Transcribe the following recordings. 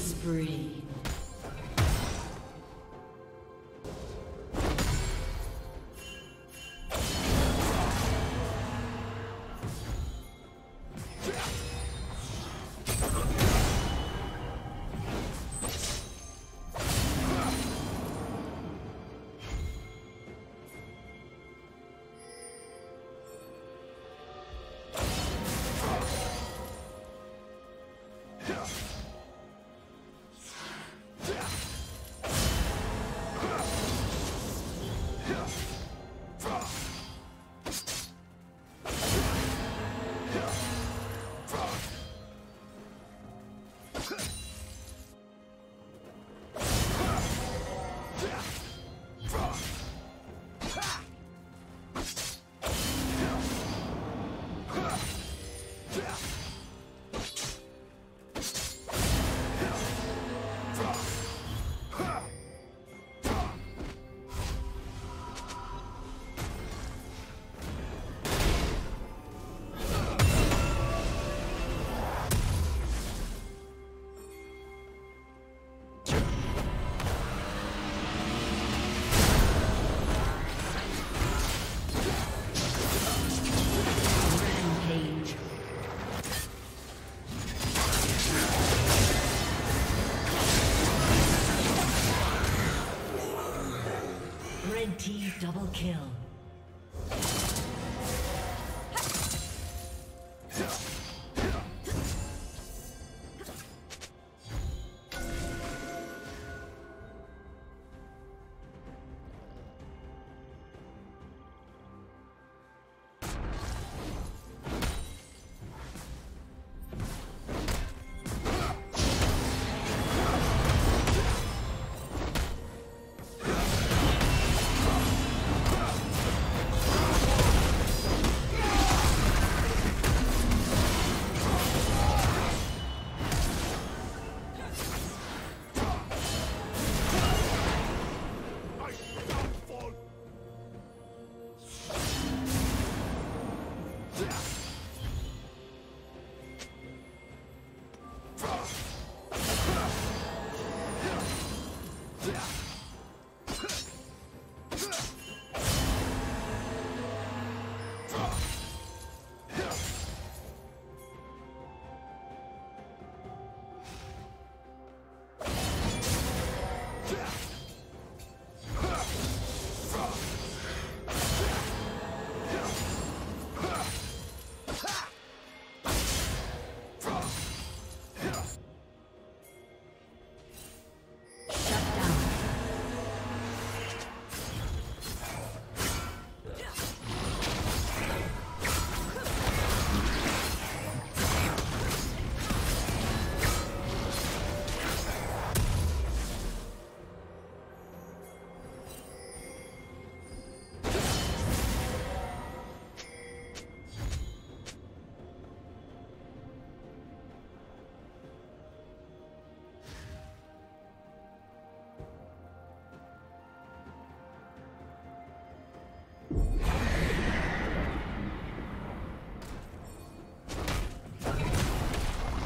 spree. Double kill.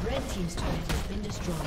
Red team's turret has been destroyed.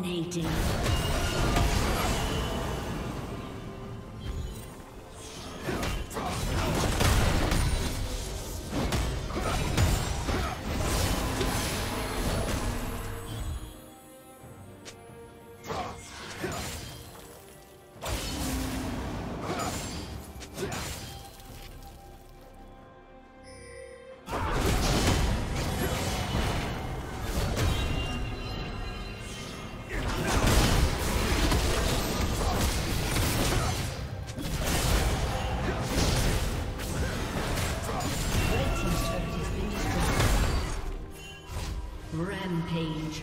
Dominating. Rampage.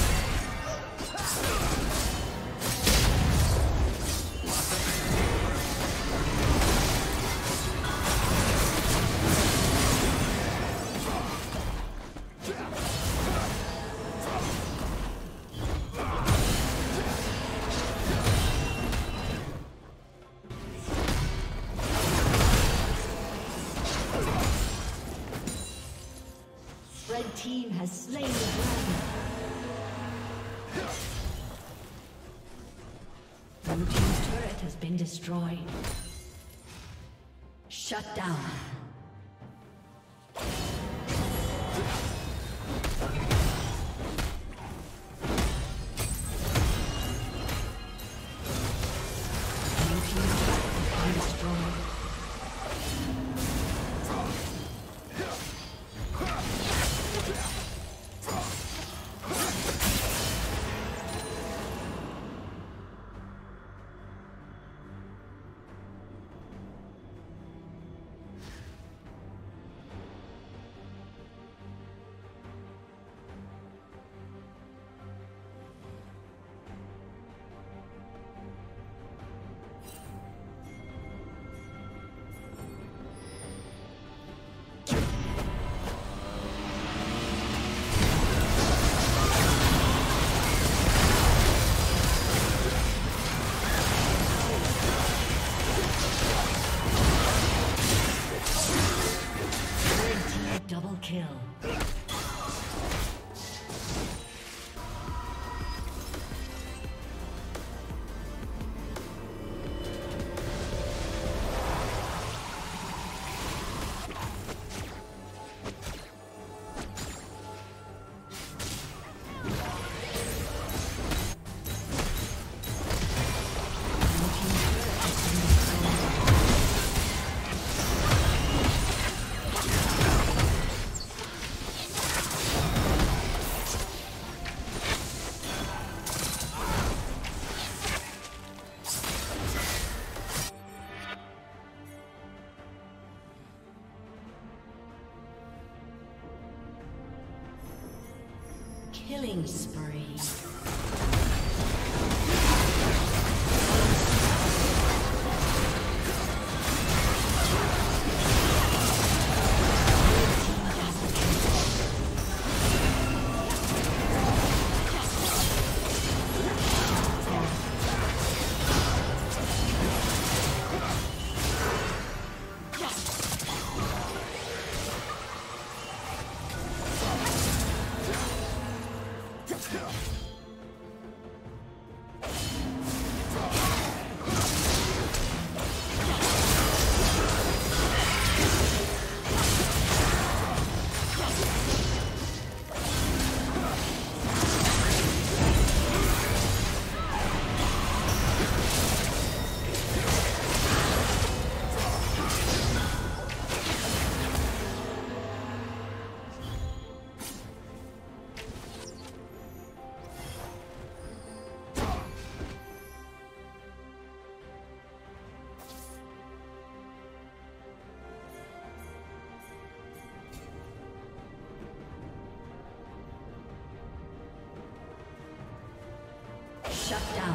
Shut down. Red team has slain the dragon. Blue team's turret has been destroyed. Shut down. Blue team's turret has been destroyed. Killing spree. Shut down.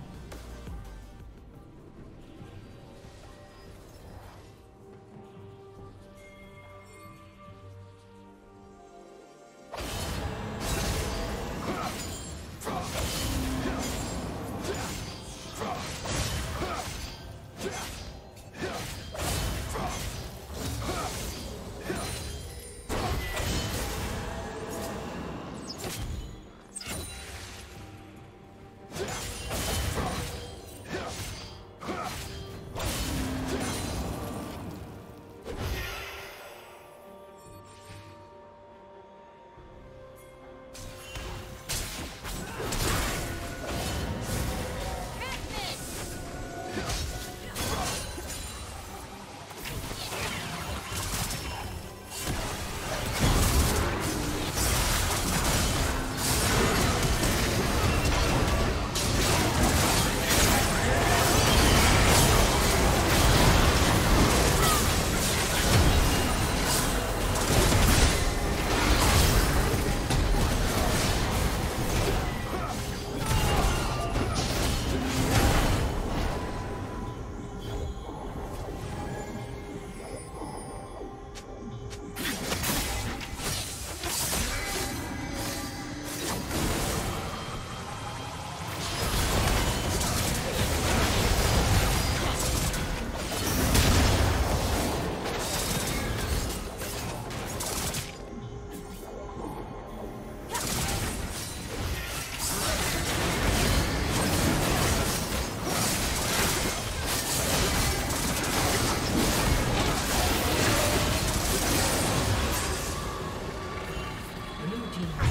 team.